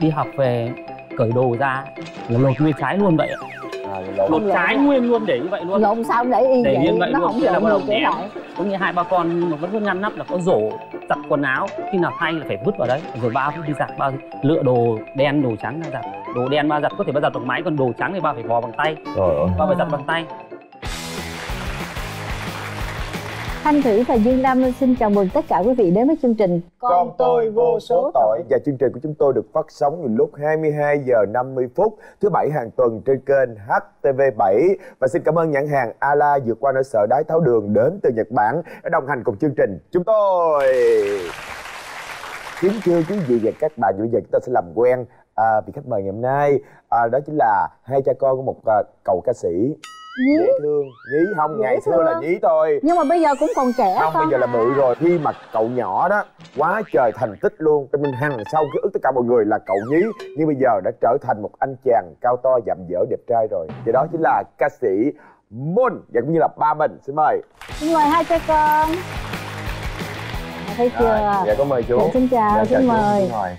đi học về cởi đồ ra là lột nguyên trái luôn vậy. Lột trái nguyên luôn, để như vậy luôn. Lột sao để yên vậy, nó không lột đâu kiểu lại. Có nghĩa hai ba con mà vẫn cứ ngăn nắp là có rổ giặt quần áo, khi nào thay là phải vứt vào đấy. Rồi ba phút đi giặt, ba lựa đồ đen đồ trắng ra giặt. Đồ đen ba giặt có thể ba giặt bằng máy, còn đồ trắng thì ba phải vò bằng tay. Rồi ba phải giặt bằng tay. Thanh Thủy và Dương Nam xin chào mừng tất cả quý vị đến với chương trình Con Tôi Vô Số Tội. Và chương trình của chúng tôi được phát sóng vào lúc 22h50 thứ bảy hàng tuần trên kênh HTV7. Và xin cảm ơn nhãn hàng ALA vượt qua nỗi sợ đái tháo đường đến từ Nhật Bản đã đồng hành cùng chương trình chúng tôi. Kính thưa quý vị và các bạn, bây giờ chúng ta sẽ làm quen vị khách mời ngày hôm nay. Đó chính là hai cha con của một cậu ca sĩ. Nhí. Dễ thương, Nhí không, ngày xưa là Nhí thôi. Nhưng mà bây giờ cũng còn trẻ không? Bây giờ là bự rồi. Khi mà cậu nhỏ đó quá trời thành tích luôn, cho nên hằng sau ký ức tất cả mọi người là cậu Nhí. Nhưng bây giờ đã trở thành một anh chàng cao to, dặm dỡ, đẹp trai rồi. Và đó chính là ca sĩ Mon và cũng như là ba mình. Xin mời. Xin mời hai cha con. Thấy chưa? Dạ có mời chú. Dạ, xin chào, dạ, xin mời. Dạ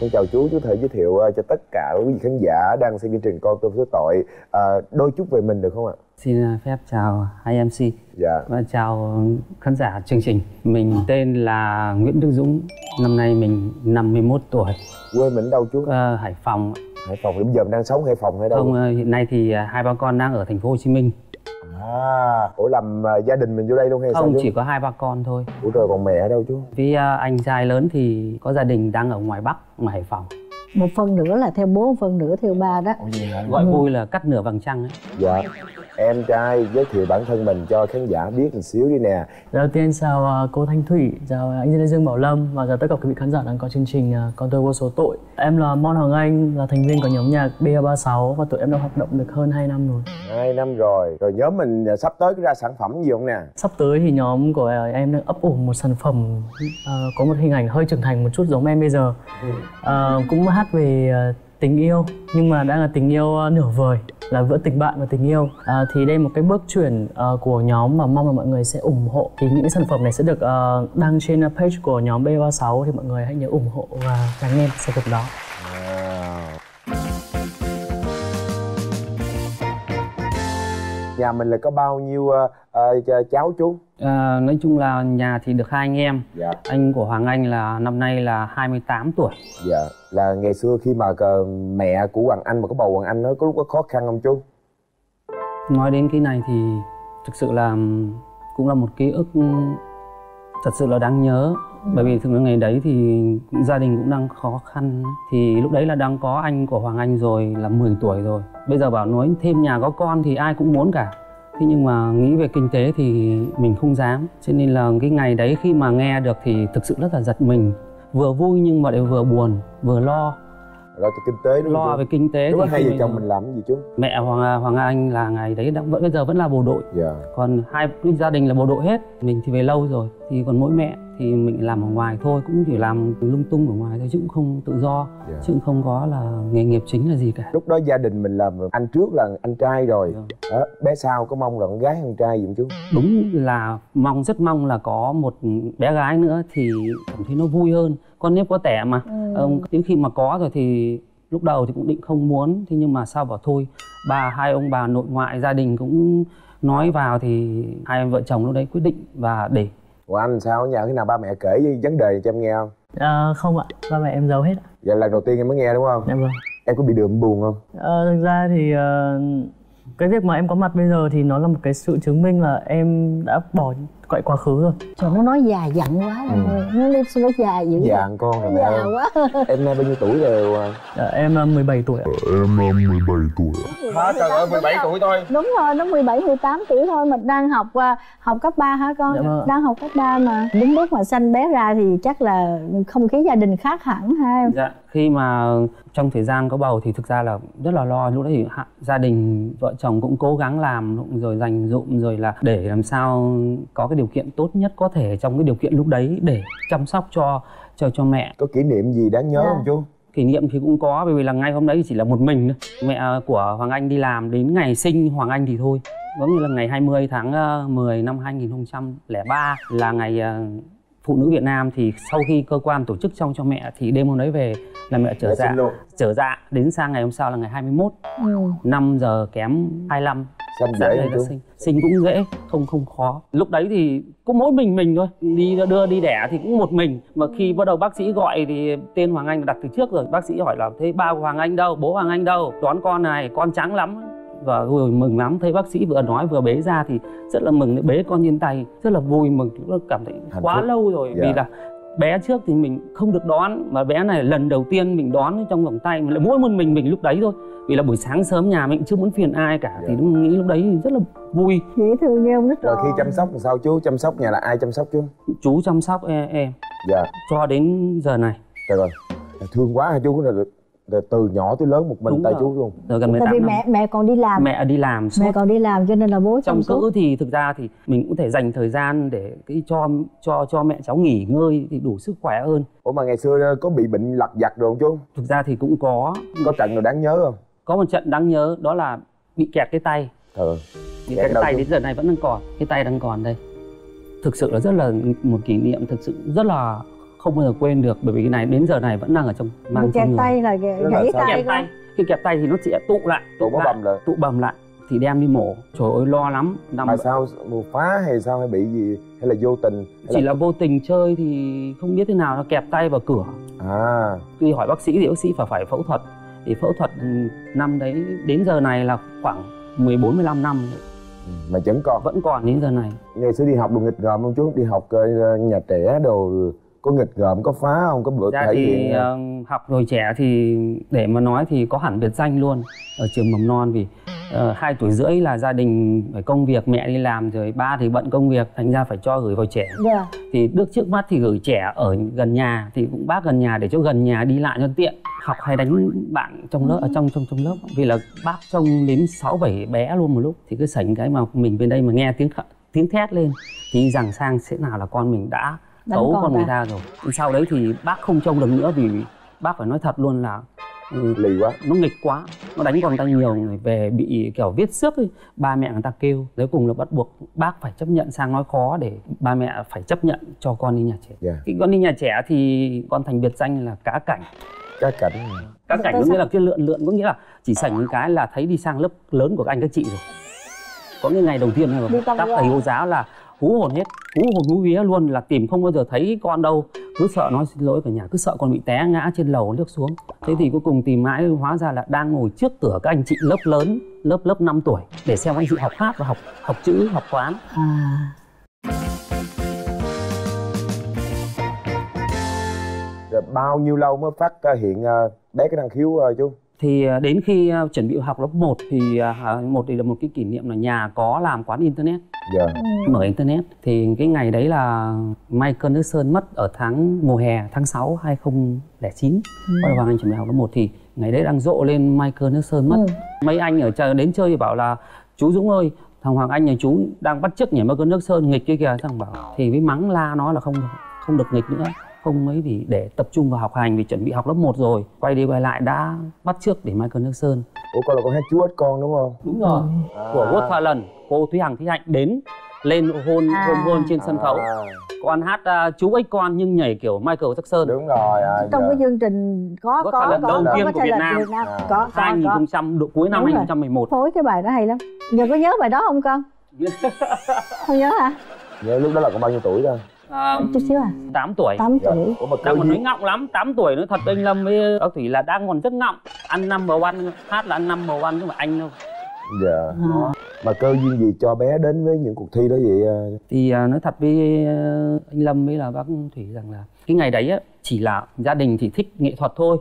con chào chú thể giới thiệu cho tất cả quý vị khán giả đang xem chương trình Con Tôi Vô Số Tội đôi chút về mình được không ạ? Xin phép chào hai MC. Dạ. Và chào khán giả chương trình. Mình tên là Nguyễn Đức Dũng, năm nay mình 51 tuổi. Quê mình đâu chú? Hải Phòng. Hải Phòng, bây giờ mình đang sống Hải Phòng hay đâu? Không, hiện nay thì hai ba con đang ở thành phố Hồ Chí Minh. À, ủa làm gia đình mình vô đây luôn hay sao? Không, chỉ có hai ba con thôi. Ủa rồi còn mẹ ở đâu chú? Vì anh trai lớn thì có gia đình đang ở ngoài Bắc, ngoài Hải Phòng. Một phần nữa là theo bố, một phần nữa theo ba đó. Gọi vui là cắt nửa bằng trăng ấy. Dạ. Em trai giới thiệu bản thân mình cho khán giả biết một xíu đi nè. Đầu tiên chào cô Thanh Thủy, chào anh Lê Dương Bảo Lâm và chào tất cả quý vị khán giả đang có chương trình Con Tôi Vô Số Tội. Em là Mon Hoàng Anh, là thành viên của nhóm nhạc B36 và tụi em đã hoạt động được hơn 2 năm rồi. 2 năm rồi. Rồi nhóm mình sắp tới ra sản phẩm gì không nè? Sắp tới thì nhóm của em đang ấp ủ một sản phẩm có một hình ảnh hơi trưởng thành một chút giống em bây giờ. Cũng hát về tình yêu, nhưng mà đang là tình yêu nửa vời, là vỡ tình bạn và tình yêu. Thì đây một cái bước chuyển của nhóm mà mong là mọi người sẽ ủng hộ. Thì những cái sản phẩm này sẽ được đăng trên page của nhóm B36, thì mọi người hãy nhớ ủng hộ và lắng nghe sản phẩm đó. Nhà mình là có bao nhiêu cháu chú? Nói chung là nhà thì được hai anh em. Dạ. Anh của Hoàng Anh là năm nay là 28 tuổi. Dạ. Là ngày xưa khi mà mẹ của Hoàng Anh mà có bầu Hoàng Anh nó có lúc có khó khăn không chú? Nói đến cái này thì thực sự là cũng là một ký ức thật sự là đáng nhớ. Bởi vì thực ra ngày đấy thì gia đình cũng đang khó khăn. Thì lúc đấy là đang có anh của Hoàng Anh rồi, là 10 tuổi rồi. Bây giờ bảo nói thêm nhà có con thì ai cũng muốn cả. Thế nhưng mà nghĩ về kinh tế thì mình không dám. Cho nên là cái ngày đấy khi mà nghe được thì thực sự rất là giật mình. Vừa vui nhưng mà đều vừa buồn, vừa lo. Lo về kinh tế đúng không? Lo về kinh tế. Đúng thì hai vợ chồng mình làm cái gì chú? Mẹ Hoàng Anh là ngày đấy bây giờ vẫn là bộ đội. Dạ. Còn hai gia đình là bộ đội hết. Mình thì về lâu rồi. Thì còn mỗi mẹ thì mình làm ở ngoài thôi, cũng chỉ làm lung tung ở ngoài thôi chứ cũng không tự do. Yeah. Chứ cũng không có là nghề nghiệp chính là gì cả. Lúc đó gia đình mình làm anh trước là anh trai rồi. Yeah. Đó, bé sau có mong là con gái con trai gì không chú? Đúng là mong, rất mong là có một bé gái nữa thì cảm thấy nó vui hơn. Con nếp có tẻ mà. Đến khi mà có rồi thì lúc đầu thì cũng định không muốn, thế nhưng mà sao bảo thôi, hai ông bà nội ngoại gia đình cũng nói vào thì hai vợ chồng lúc đấy quyết định và để. Ủa anh sao nhà khi nào ba mẹ kể với vấn đề cho em nghe không? Không ạ, ba mẹ em giấu hết ạ. Vậy lần đầu tiên em mới nghe đúng không? Em vâng. Em có bị đượm buồn không? Thực ra thì cái việc mà em có mặt bây giờ thì nó là một cái sự chứng minh là em đã bỏ cõi quá khứ rồi. Trời, nó nói già dặn quá em ơi. Nó già dữ. Già con rồi mẹ ơi. Già quá. Em nay bao nhiêu tuổi rồi? Em 17 tuổi ạ. Em 17 tuổi ạ. Má trời ơi, 17 tuổi thôi. Đúng rồi, nó 17, 18 tuổi thôi. Mình đang học cấp 3 hả con? Dạ, đang học cấp 3 mà. Đúng lúc mà sanh bé ra thì chắc là không khí gia đình khác hẳn ha em? Dạ, khi mà trong thời gian có bầu thì thực ra là rất là lo. Lúc đấy thì gia đình, vợ chồng cũng cố gắng làm, rồi dành dụm, rồi là để làm sao có cái điều kiện tốt nhất có thể trong cái điều kiện lúc đấy để chăm sóc cho mẹ. Có kỷ niệm gì đáng nhớ không chú? kỷ niệm thì cũng có, bởi vì là ngay hôm đấy chỉ là một mình thôi. Mẹ của Hoàng Anh đi làm đến ngày sinh Hoàng Anh thì thôi. Giống như là ngày 20 tháng 10 năm 2003 là ngày phụ nữ Việt Nam, thì sau khi cơ quan tổ chức xong cho mẹ thì đêm hôm đấy về là mẹ trở dạ đến sang ngày hôm sau là ngày 21. 5 giờ kém 25 sinh cũng dễ, không khó. Lúc đấy thì có mỗi mình thôi, đi đưa đi đẻ thì cũng một mình. Mà khi bắt đầu bác sĩ gọi thì tên Hoàng Anh đặt từ trước rồi. Bác sĩ hỏi là thế ba Hoàng Anh đâu, bố Hoàng Anh đâu, đón con này, con trắng lắm. Và rồi mừng lắm, thấy bác sĩ vừa nói vừa bế ra thì rất là mừng, bế con trên tay rất là vui mừng, cảm thấy quá lâu rồi. Vì là bé trước thì mình không được đón, mà bé này lần đầu tiên mình đón trong vòng tay, mình lại mỗi một mình lúc đấy thôi. Vì là buổi sáng sớm nhà mình chưa muốn phiền ai cả, thì nghĩ lúc đấy thì rất là vui. Dễ thương nghe ông rất rồi. Rồi khi chăm sóc làm sao chú? Chăm sóc nhà là ai chăm sóc chú? Chú chăm sóc em. Dạ. Cho đến giờ này. Trời ơi, thương quá hả chú? Từ nhỏ tới lớn một mình tại chú luôn. Rồi gần 18 năm. Mẹ còn đi làm. Mẹ còn đi làm cho nên là bố chăm suốt. Thì thực ra thì mình cũng thể dành thời gian để cho mẹ cháu nghỉ ngơi thì đủ sức khỏe hơn. Ủa mà ngày xưa có bị bệnh lặt vặt rồi không chú? Thực ra thì cũng có. Có trận nào đáng nhớ không? Có một trận đáng nhớ đó là bị kẹt cái tay. Bị kẹt cái tay đến giờ này vẫn đang còn. Cái tay đang còn đây. Thực sự là rất là một kỷ niệm thực sự rất là không bao giờ quên được, bởi vì cái này đến giờ này vẫn đang ở trong mang trong người. Tay là gãy tay. Khi kẹp tay thì nó sẽ tụ bầm lại thì đem đi mổ. Trời ơi lo lắm. Mà sao mổ phá hay sao, hay bị gì, hay là vô tình? Chỉ là vô tình chơi thì không biết thế nào nó kẹp tay vào cửa. Khi hỏi bác sĩ thì bác sĩ phải phẫu thuật. Thì phẫu thuật năm đấy đến giờ này là khoảng 14-15 năm rồi. Mà vẫn còn đến giờ này. Ngày xưa đi học đồ nghịch ngợm không chú? Đi học nhà trẻ đồ có nghịch ngợm, có phá không, có bữa thể hiện? Học rồi trẻ thì để mà nói thì có hẳn biệt danh luôn ở trường mầm non, vì 2 tuổi rưỡi là gia đình phải công việc, mẹ đi làm rồi ba thì bận công việc, thành ra phải cho gửi vào trẻ. Thì bước trước mắt thì gửi trẻ ở gần nhà, thì cũng bác gần nhà để cho gần nhà đi lại cho tiện. Học hay đánh bạn trong lớp, trong lớp, vì là bác trông đến 6-7 bé luôn một lúc, thì cứ sảnh cái mà mình bên đây mà nghe tiếng thét lên thì rằng sang sẽ nào là con mình đã tấu con người ta rồi. Sau đấy thì bác không trông được nữa, vì bác phải nói thật luôn là lì quá, nó nghịch quá, nó đánh con ta nhiều, người về bị kiểu viết xước ấy. Ba mẹ người ta kêu, cuối cùng là bắt buộc bác phải chấp nhận sang nói khó để ba mẹ phải chấp nhận cho con đi nhà trẻ. Khi con đi nhà trẻ thì con thành biệt danh là cá cảnh. Cá cảnh có nghĩa là cái lượn, có nghĩa là chỉ sảnh cái là thấy đi sang lớp lớn của các anh các chị rồi. Có những ngày đầu tiên rồi các thầy cô giáo là hú hồn hết, hú vía luôn, là tìm không bao giờ thấy con đâu, cứ sợ nói xin lỗi cả nhà, cứ sợ con bị té ngã trên lầu nước xuống. Thế thì cuối cùng tìm mãi, hóa ra là đang ngồi trước cửa các anh chị lớp lớn, lớp 5 tuổi để xem anh chị học hát và học chữ, học toán. Rồi bao nhiêu lâu mới phát hiện bé cái năng khiếu chú? Thì đến khi chuẩn bị học lớp 1 thì là một cái kỷ niệm là nhà có làm quán internet. Mở internet thì cái ngày đấy là Michael Jackson mất ở mùa hè tháng 6 2009. Và Hoàng Anh chuẩn bị học lớp 1 thì ngày đấy đang rộ lên Michael Jackson mất. Mấy anh ở đến chơi thì bảo là chú Dũng ơi, thằng Hoàng Anh nhà chú đang bắt chước nhảy Michael Jackson nghịch cái kìa. Thằng bảo thì mới mắng la nó là không được nghịch nữa, không mấy thì để tập trung vào học hành, vì chuẩn bị học lớp 1 rồi. Quay đi quay lại đã bắt chước để Michael Jackson. Ủa con là con hát Chú Ất Con đúng không? Đúng rồi. Của Woodfallon, cô Thúy Hằng Thúy Hạnh đến lên hôn trên sân khấu. Con hát Chú Ất Con nhưng nhảy kiểu Michael Jackson. Đúng rồi. Trong cái chương trình có lần đầu tiên của Việt Nam. Có 2000 độ cuối năm 2011. Phối cái bài đó hay lắm. Giờ có nhớ bài đó không con? Không nhớ hả? Nhớ. Lúc đó là con bao nhiêu tuổi rồi? Chút xíu 8 tuổi. 8 tuổi. Đang còn nói ngọng lắm. 8 tuổi nữa thật. Anh Lâm với bác Thủy là đang còn rất ngọng. Ăn number 1, hát là ăn number 1 nhưng mà anh đâu. Mà cơ duyên gì cho bé đến với những cuộc thi đó vậy? Thì nói thật với anh Lâm với là bác Thủy rằng là cái ngày đấy á, chỉ là gia đình thì thích nghệ thuật thôi.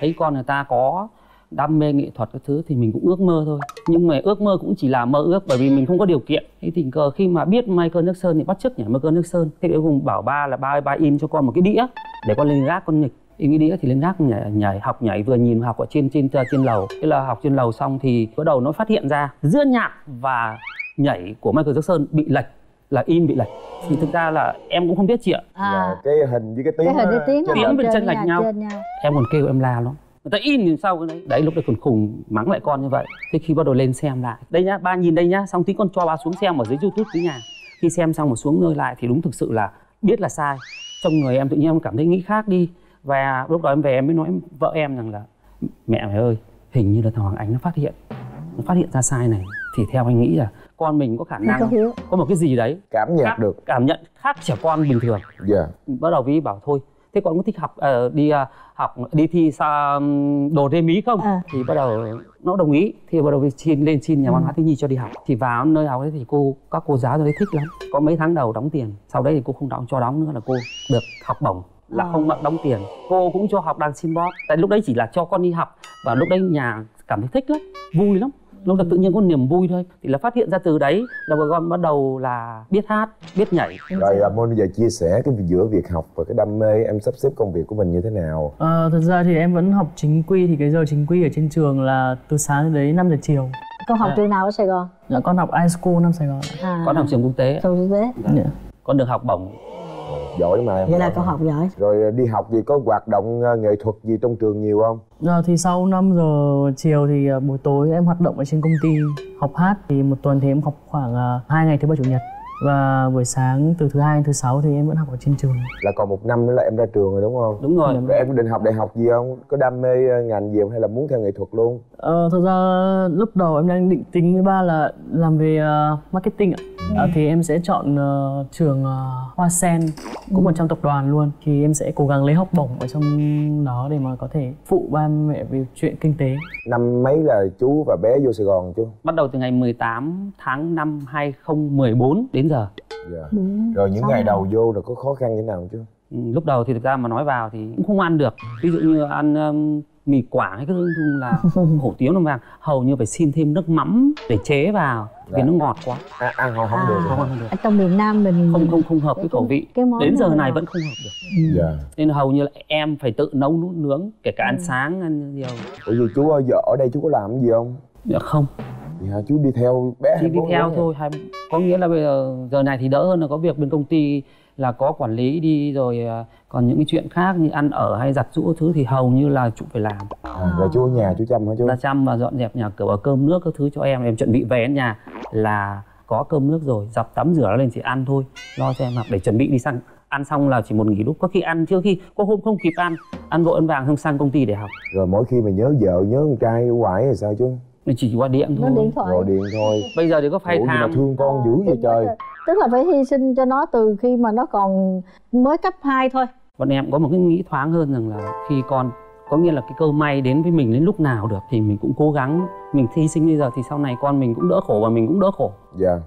Thấy con người ta có đam mê nghệ thuật các thứ thì mình cũng ước mơ thôi, nhưng mà ước mơ cũng chỉ là mơ ước, bởi vì mình không có điều kiện. Thế tình cờ khi mà biết Michael Jackson thì bắt chước nhảy Michael Jackson. Thế cuối cùng bảo ba là ba in cho con một cái đĩa để con lên gác con nghịch. In cái đĩa thì lên gác nhảy vừa nhìn học ở trên lầu. Thế là học trên lầu xong thì bắt đầu nó phát hiện ra giữa nhạc và nhảy của Michael Jackson bị lệch. là im bị lệch. Thì thực ra là em cũng không biết chị ạ. Cái hình với cái tiếng, tiếng bên chân lệch nhau. Em còn kêu em la lắm. Người ta in làm sao cái đấy. Đấy lúc đấy còn khùng mắng lại con như vậy. Thế khi bắt đầu lên xem lại, đây nhá, ba nhìn đây nhá, xong tí con cho ba xuống xem ở dưới YouTube dưới nhà. Khi xem xong mà xuống nơi lại thì đúng thực sự là biết là sai. Trong người em tự nhiên em cảm thấy nghĩ khác đi. Và lúc đó em về em mới nói vợ em rằng là mẹ mày ơi, hình như là thằng Hoàng Anh nó phát hiện, nó phát hiện ra sai này. Thì theo anh nghĩ là con mình có khả năng có một cái gì đấy cảm nhận khác, được cảm nhận khác trẻ con bình thường. Bắt đầu với bảo thôi thế con có thích học đi thi đồ rê mí không? Thì bắt đầu nó đồng ý, thì bắt đầu với xin lên xin nhà văn hóa thiếu nhi cho đi học. Thì vào nơi học ấy thì các cô giáo thấy thích lắm. Có mấy tháng đầu đóng tiền, sau đấy thì cô không đóng cho đóng nữa, là cô được học bổng, là không mặn đóng tiền. Cô cũng cho học đàn xin bóp. Tại lúc đấy chỉ là cho con đi học và lúc đấy nhà cảm thấy thích lắm, vui lắm. Lúc đó tự nhiên có niềm vui thôi. Thì là phát hiện ra từ đấy là bà con bắt đầu là biết hát, biết nhảy. Rồi Mon bây giờ chia sẻ cái giữa việc học và cái đam mê, em sắp xếp công việc của mình như thế nào? Thật ra thì em vẫn học chính quy. Thì cái giờ chính quy ở trên trường là từ sáng đến đấy 5 giờ chiều. Con học trường nào ở Sài Gòn? Là con học i-School Nam Sài Gòn. Con học trường quốc tế. Trường quốc tế. Con được học bổng. Giỏi mà em. Vậy là con học giỏi. Rồi đi học gì có hoạt động nghệ thuật gì trong trường nhiều không? Thì sau 5 giờ chiều thì buổi tối em hoạt động ở trên công ty học hát. Thì một tuần thì em học khoảng 2 ngày thứ Ba Chủ Nhật. Và buổi sáng từ thứ Hai đến thứ Sáu thì em vẫn học ở trên trường. Là còn một năm nữa là em ra trường rồi đúng không? Đúng rồi. Rồi em có định học đại học gì không? Có đam mê ngành gì không hay là muốn theo nghệ thuật luôn? Thật ra lúc đầu em đang định tính với ba là làm về marketing ạ. Thì em sẽ chọn trường Hoa Sen, cũng một trong tập đoàn luôn. Thì em sẽ cố gắng lấy học bổng ở trong đó để mà có thể phụ ba mẹ về chuyện kinh tế. Năm mấy là chú và bé vô Sài Gòn chú? Bắt đầu từ ngày 18 tháng 5 2014 đến giờ. Rồi những ngày đầu vô là có khó khăn như thế nào chứ? Lúc đầu thì thực ra mà nói vào thì cũng không ăn được. Ví dụ như ăn mì Quảng hay cái thứ là hủ tiếu nó vàng, hầu như phải xin thêm nước mắm để chế vào vì nó ngọt quá. Ăn không được. Trong miền Nam mình không hợp cái khẩu vị. Đến giờ này vẫn không hợp được. Nên hầu như là em phải tự nấu nướng, kể cả ăn sáng ăn nhiều. Ủa rồi chú ơi, giờ ở đây chú có làm gì không? Dạ không. Dạ chú đi theo bé. Đi theo thôi. Có nghĩa là bây giờ giờ này thì đỡ hơn, là có việc bên công ty là có quản lý đi rồi, còn những cái chuyện khác như ăn ở hay giặt giũ thứ thì hầu như là chú phải làm. Rồi chú ở nhà chú chăm hả chú? Là chăm và dọn dẹp nhà cửa, cơm nước các thứ cho em chuẩn bị về đến nhà là có cơm nước rồi, giặt tắm rửa nó lên chỉ ăn thôi, lo cho em học để chuẩn bị đi sang. Ăn xong là chỉ một nghỉ lúc, có khi ăn chưa khi có hôm không kịp ăn vội ăn vàng không sang công ty để học. Rồi mỗi khi mà nhớ vợ nhớ con trai hoài thì sao chú? Mình chỉ qua điện thôi. Gọi điện thôi. Bây giờ thì có phải tham. Mà thương con dữ vậy trời. Tức là phải hy sinh cho nó từ khi mà nó còn mới cấp 2 thôi. Bọn em có một cái nghĩ thoáng hơn rằng là khi con, có nghĩa là cái cơ may đến với mình đến lúc nào được thì mình cũng cố gắng mình hy sinh. Bây giờ thì sau này con mình cũng đỡ khổ và mình cũng đỡ khổ.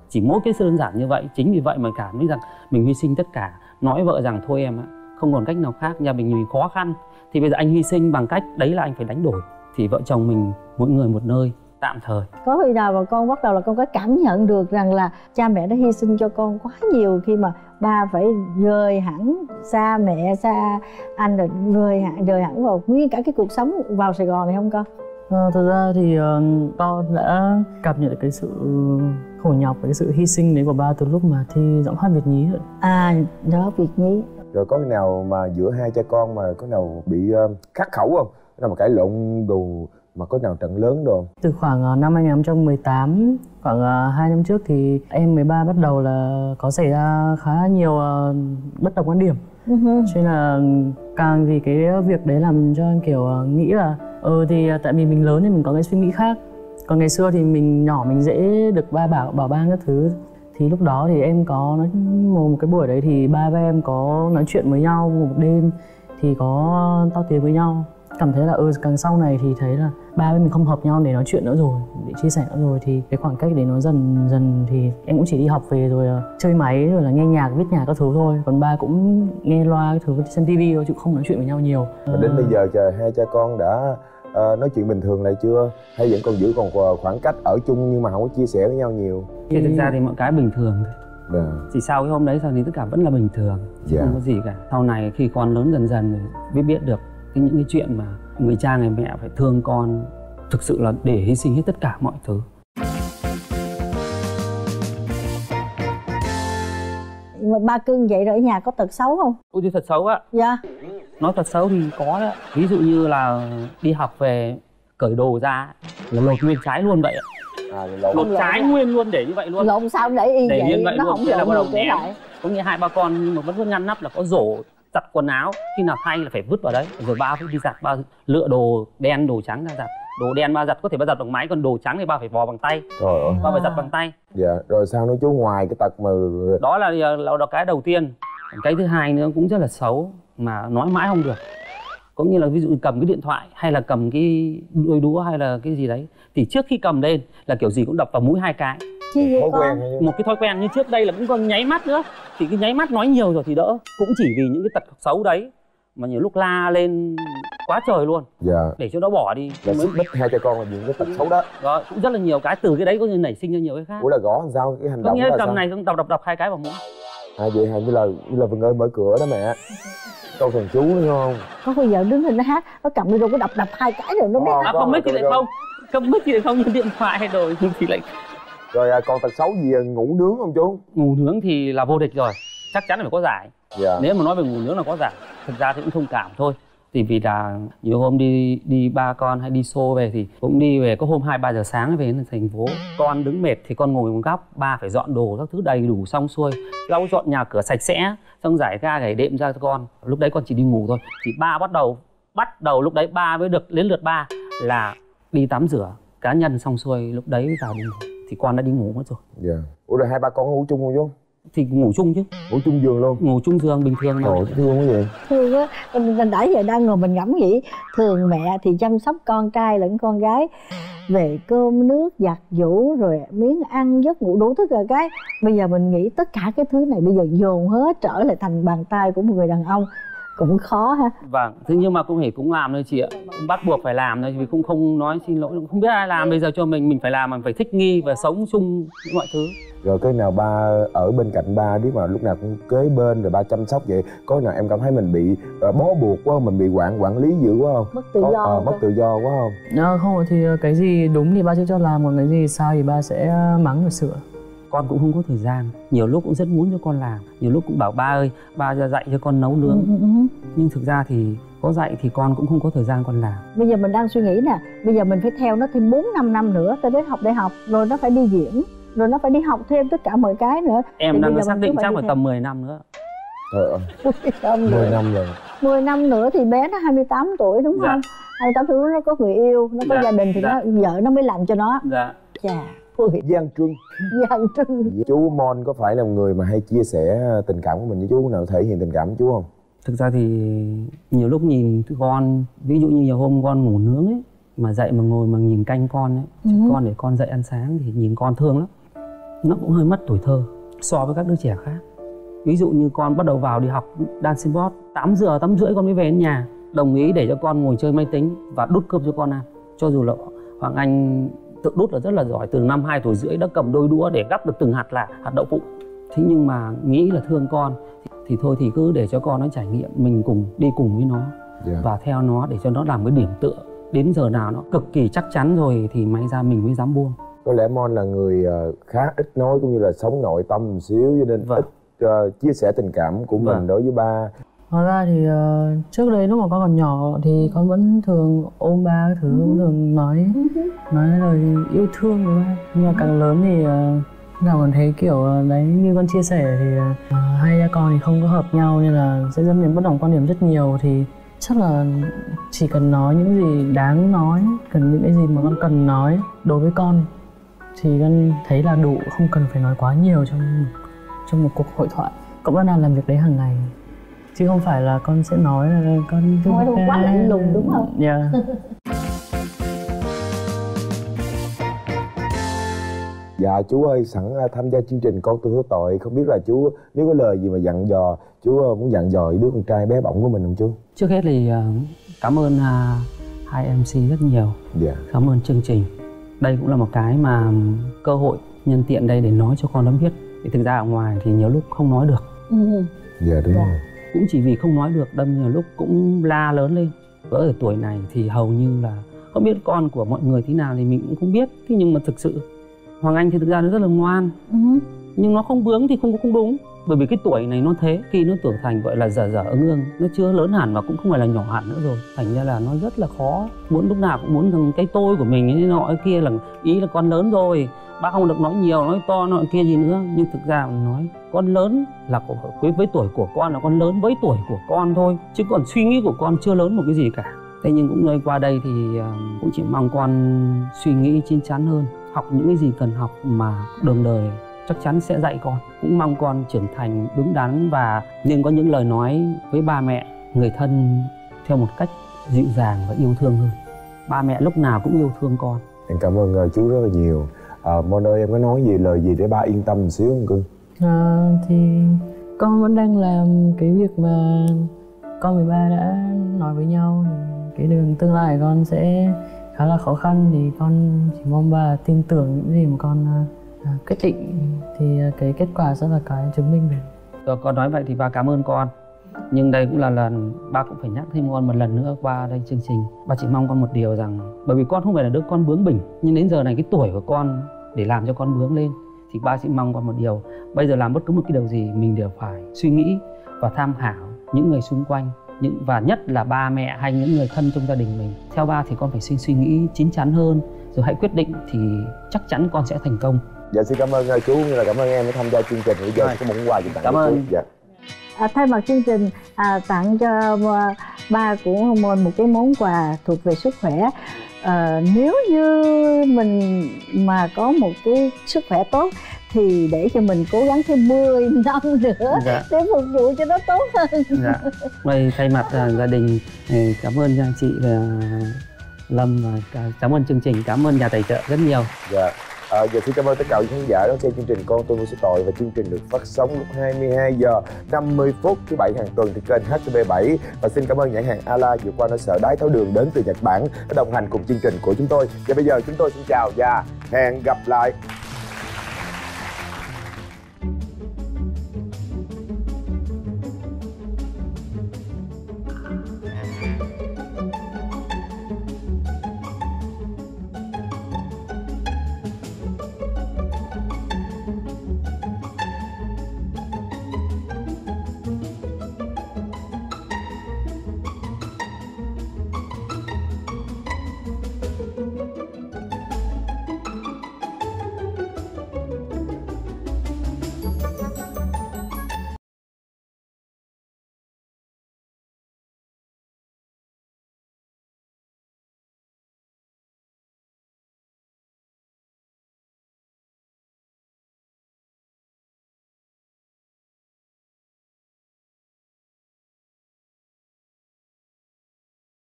Chỉ mỗi cái sự đơn giản như vậy. Chính vì vậy mà cảm thấy rằng mình hy sinh tất cả. Nói vợ rằng thôi em ạ, không còn cách nào khác, nhà mình khó khăn thì bây giờ anh hy sinh bằng cách đấy là anh phải đánh đổi. Thì vợ chồng mình mỗi người một nơi tạm thời. Có khi nào mà con bắt đầu là con có cảm nhận được rằng là cha mẹ đã hy sinh cho con quá nhiều, khi mà ba phải rời hẳn xa mẹ xa anh, rồi rời hẳn vào nguyên cả cái cuộc sống vào Sài Gòn này không con? Thật ra thì con đã cảm nhận được cái sự khổ nhọc, cái sự hy sinh đấy của ba từ lúc mà thi giọng hát Việt nhí rồi. Đó, Việt nhí. Rồi có khi nào mà giữa hai cha con mà có nào bị khắc khẩu không? Có nào mà cãi lộn đồ, mà có nào trận lớn đồ không? Từ khoảng năm 2018, khoảng 2 năm trước thì em với ba bắt đầu là có xảy ra khá nhiều bất đồng quan điểm. Cho nên là càng vì cái việc đấy làm cho em kiểu nghĩ là thì tại vì mình lớn thì mình có cái suy nghĩ khác. Còn ngày xưa thì mình nhỏ mình dễ được ba bảo ban các thứ. Thì lúc đó thì em có nói một cái buổi đấy thì ba và em có nói chuyện với nhau một đêm thì có to tiếng với nhau. Cảm thấy là càng sau này thì thấy là ba với mình không hợp nhau để nói chuyện nữa rồi, để chia sẻ nữa rồi, thì cái khoảng cách đấy nó dần dần thì em cũng chỉ đi học về rồi chơi máy rồi là nghe nhạc, viết nhạc các thứ thôi. Còn ba cũng nghe loa cái thứ, xem tivi thôi chứ không nói chuyện với nhau nhiều. Đến bây giờ trời, hai cha con đã nói chuyện bình thường lại chưa? Hay vẫn còn giữ còn khoảng cách ở chung nhưng mà không có chia sẻ với nhau nhiều? Thì thực ra thì mọi cái bình thường. Chỉ sau cái hôm đấy thì tất cả vẫn là bình thường, chứ không có gì cả. Sau này khi con lớn dần dần rồi mới biết được những cái chuyện mà người cha người mẹ phải thương con thực sự là để hy sinh hết tất cả mọi thứ. mà ba cưng vậy rồi ở nhà có tật xấu không? Ôi đi tật xấu á? Dạ. Nói tật xấu thì có đó. Ví dụ như là đi học về cởi đồ ra là lột nguyên trái luôn vậy ạ. À, lột trái nguyên luôn, để như vậy luôn. Lộn sao để y để vậy, nó không lộn được cái lại. Có nghĩa hai ba con mà vẫn ngăn nắp là có rổ giặt quần áo, khi nào thay là phải vứt vào đấy. Rồi ba phải đi giặt, ba lựa đồ đen, đồ trắng ra giặt. Đồ đen ba giặt có thể ba giặt bằng máy, còn đồ trắng thì ba phải vò bằng tay. Trời ơi. Ba phải giặt bằng tay. Dạ, rồi sao nữa chú, ngoài cái tật mà... Đó là cái đầu tiên. Cái thứ hai nữa cũng rất là xấu, mà nói mãi không được. Có nghĩa là ví dụ cầm cái điện thoại hay là cầm cái đôi đũa hay là cái gì đấy, thì trước khi cầm lên là kiểu gì cũng đập vào mũi hai cái. Một cái thói quen như trước đây là cũng còn nháy mắt nữa. Thì cái nháy mắt nói nhiều rồi thì đỡ. Cũng chỉ vì những cái tật xấu đấy mà nhiều lúc la lên quá trời luôn. Dạ. Để cho nó bỏ đi. Là xích mích hai cha con là những cái tật xấu đó. Đó, cũng rất là nhiều cái từ cái đấy có như nảy sinh ra nhiều cái khác. Ủa là gõ làm sao cái hành động đó là sao? Có nghĩa cầm này xong đọc hai cái vào mũi. À vậy hả, như là Vân ơi mở cửa đó mẹ. Câu thần chú đúng không? Có bao giờ đứng lên nó hát, nó cầm đi rồi có đập hai cái rồi nó biết. À không biết thì lại không. Không biết thì lại không, như điện thoại hay đồ thì lại. Rồi còn tật xấu gì, ngủ nướng không chú? Ngủ nướng thì là vô địch rồi, chắc chắn là phải có giải. Dạ. Nếu mà nói về ngủ nướng là có giải. Thật ra thì cũng thông cảm thôi. Thì vì là nhiều hôm đi ba con hay đi show về thì cũng đi về, có hôm 2-3 giờ sáng về thành phố. Con đứng mệt thì con ngồi một góc, ba phải dọn đồ các thứ đầy đủ xong xuôi, lau dọn nhà cửa sạch sẽ, xong giải ga gảy đệm ra cho con. Lúc đấy con chỉ đi ngủ thôi. Thì ba bắt đầu lúc đấy ba mới được đến lượt ba là đi tắm rửa cá nhân xong xuôi, lúc đấy vào đi ngủ. Thì con đã đi ngủ mất rồi. Dạ. Yeah. Ủa rồi hai ba con ngủ chung không chú? Thì ngủ chung chứ. Ngủ chung giường luôn? Ngủ chung giường bình thường mà. Ủa thương quá vậy? Thương á. Mình đã giờ đang ngồi mình ngẫm nghĩ. Thường mẹ thì chăm sóc con trai lẫn con gái, về cơm nước giặt giũ rồi miếng ăn giấc ngủ đủ thứ rồi cái. Bây giờ mình nghĩ tất cả cái thứ này bây giờ dồn hết trở lại thành bàn tay của một người đàn ông. Cũng khó ha. Vâng, thế nhưng mà cũng phải cũng làm thôi chị ạ. Cũng bắt buộc phải làm thôi, vì cũng không nói xin lỗi, không biết ai làm bây giờ cho mình phải làm, mình phải thích nghi và sống chung với mọi thứ. Rồi cái nào ba ở bên cạnh ba biết mà lúc nào cũng kế bên rồi ba chăm sóc vậy, có nào em cảm thấy mình bị bó buộc quá, mình bị quản lý dữ quá không? Mất tự do. Mất tự do quá không? Không, thì cái gì đúng thì ba sẽ cho làm, còn cái gì sai thì ba sẽ mắng và sửa. Con cũng không có thời gian, nhiều lúc cũng rất muốn cho con làm, nhiều lúc cũng bảo ba ơi, ba dạy cho con nấu nướng. Nhưng thực ra thì có dạy thì con cũng không có thời gian con làm. Bây giờ mình đang suy nghĩ nè, bây giờ mình phải theo nó thêm 4-5 năm nữa tới đến học đại học, rồi nó phải đi diễn, rồi nó phải đi học thêm tất cả mọi cái nữa. Em thì đang xác định chắc phải tầm 10 năm nữa. Trời ơi, 10 năm rồi. 10 năm nữa thì bé nó 28 tuổi đúng không? 28 tuổi nó có người yêu, nó có gia đình thì vợ nó mới làm cho nó. Dạ. Gian trưng. Chú Mon có phải là người mà hay chia sẻ tình cảm của mình với chú, nào thể hiện tình cảm của chú không? Thực ra thì nhiều lúc nhìn con, ví dụ như nhiều hôm con ngủ nướng ấy, mà dậy mà ngồi mà nhìn canh con ấy, con để con dậy ăn sáng thì nhìn con thương lắm. Nó cũng hơi mất tuổi thơ so với các đứa trẻ khác. Ví dụ như con bắt đầu vào đi học dancing board, 8 giờ 8 rưỡi con mới về đến nhà. Đồng ý để cho con ngồi chơi máy tính và đút cơm cho con ăn. Cho dù là Hoàng Anh tự đút là rất là giỏi, từ năm 2 tuổi rưỡi đã cầm đôi đũa để gắp được từng hạt là hạt đậu phụ. Thế nhưng mà nghĩ là thương con thì thôi thì cứ để cho con nó trải nghiệm, mình cùng đi cùng với nó và theo nó, để cho nó làm cái điểm tựa. Đến giờ nào nó cực kỳ chắc chắn rồi thì may ra mình mới dám buông. Có lẽ Mon là người khá ít nói cũng như là sống nội tâm một xíu, cho nên ít chia sẻ tình cảm của mình đối với ba. Hóa ra thì trước đây lúc mà con còn nhỏ thì con vẫn thường ôm ba thứ, cũng thường nói lời yêu thương với ba. Nhưng mà càng lớn thì nào còn thấy kiểu đấy, như con chia sẻ thì hai cha con thì không có hợp nhau, nên là sẽ dẫn đến bất đồng quan điểm rất nhiều. Thì chắc là chỉ cần nói những gì đáng nói, cần những cái gì mà con cần nói đối với con thì con thấy là đủ, không cần phải nói quá nhiều trong một cuộc hội thoại. Cũng đã làm việc đấy hàng ngày, chứ không phải là con sẽ nói là con nói quá lạnh lùng, đúng không? Dạ. Dạ chú ơi, sẵn tham gia chương trình Con Tôi Vô Số Tội, không biết là chú nếu có lời gì mà dặn dò, chú muốn dặn dò đứa con trai bé bỏng của mình không chú? Trước hết thì cảm ơn hai MC rất nhiều. Dạ. Cảm ơn chương trình. Đây cũng là một cái mà cơ hội nhân tiện đây để nói cho con nó biết. Vì thực ra ở ngoài thì nhiều lúc không nói được. Dạ đúng rồi. Cũng chỉ vì không nói được đâm nhiều lúc cũng la lớn lên. Ở tuổi này thì hầu như là không biết con của mọi người thế nào thì mình cũng không biết. Thế nhưng mà thực sự Hoàng Anh thì thực ra nó rất là ngoan, nhưng nó không bướng thì không đúng. Bởi vì cái tuổi này nó thế, khi nó trưởng thành gọi là dở dở ưng ương, nó chưa lớn hẳn mà cũng không phải là nhỏ hẳn nữa rồi. Thành ra là nó rất là khó, muốn lúc nào cũng muốn cái tôi của mình ấy, nọ kia là ý là con lớn rồi, bác không được nói nhiều, nói to, nói kia gì nữa. Nhưng thực ra mình nói con lớn là với tuổi của con là con lớn với tuổi của con thôi, chứ còn suy nghĩ của con chưa lớn một cái gì cả. Thế nhưng cũng nơi qua đây thì cũng chỉ mong con suy nghĩ chín chắn hơn, học những cái gì cần học mà đường đời chắc chắn sẽ dạy con. Cũng mong con trưởng thành đúng đắn và nên có những lời nói với ba mẹ, người thân theo một cách dịu dàng và yêu thương hơn. Ba mẹ lúc nào cũng yêu thương con. Em cảm ơn chú rất là nhiều. Mon ơi, em có nói gì lời gì để ba yên tâm một xíu không cưng? Thì con vẫn đang làm cái việc mà con với ba đã nói với nhau. Cái đường tương lai của con sẽ khá là khó khăn, thì con chỉ mong bà tin tưởng những gì mà con quyết định thì cái kết quả sẽ là cái chứng minh được. Rồi con nói vậy thì ba cảm ơn con. Nhưng đây cũng là lần ba cũng phải nhắc thêm con một lần nữa qua đây chương trình. Ba chỉ mong con một điều rằng, bởi vì con không phải là đứa con bướng bỉnh, nhưng đến giờ này cái tuổi của con để làm cho con bướng lên thì ba chỉ mong con một điều. Bây giờ làm bất cứ một cái điều gì mình đều phải suy nghĩ và tham khảo những người xung quanh, và nhất là ba mẹ hay những người thân trong gia đình mình. Theo ba thì con phải suy nghĩ chín chắn hơn, rồi hãy quyết định thì chắc chắn con sẽ thành công. Dạ xin cảm ơn chú như là cảm ơn em đã tham gia chương trình. Bây giờ có một quà dành tặng cảm ơn chú. Dạ. Thay mặt chương trình tặng cho ba của Mon một cái món quà thuộc về sức khỏe. Nếu như mình mà có một cái sức khỏe tốt thì để cho mình cố gắng thêm 10 năm nữa để phục vụ cho nó tốt hơn. Vậy thay mặt gia đình cảm ơn chị Lâm và cảm ơn chương trình, cảm ơn nhà tài trợ rất nhiều. Dạ. Giờ xin cảm ơn tất cả những khán giả đón xem chương trình Con Tôi Vô Số Tội, và chương trình được phát sóng lúc 22h50 thứ Bảy hàng tuần từ kênh HTV7. Và xin cảm ơn nhãn hàng ALA vượt qua nỗi sợ đái tháo đường đến từ Nhật Bản đã đồng hành cùng chương trình của chúng tôi. Và bây giờ chúng tôi xin chào và hẹn gặp lại.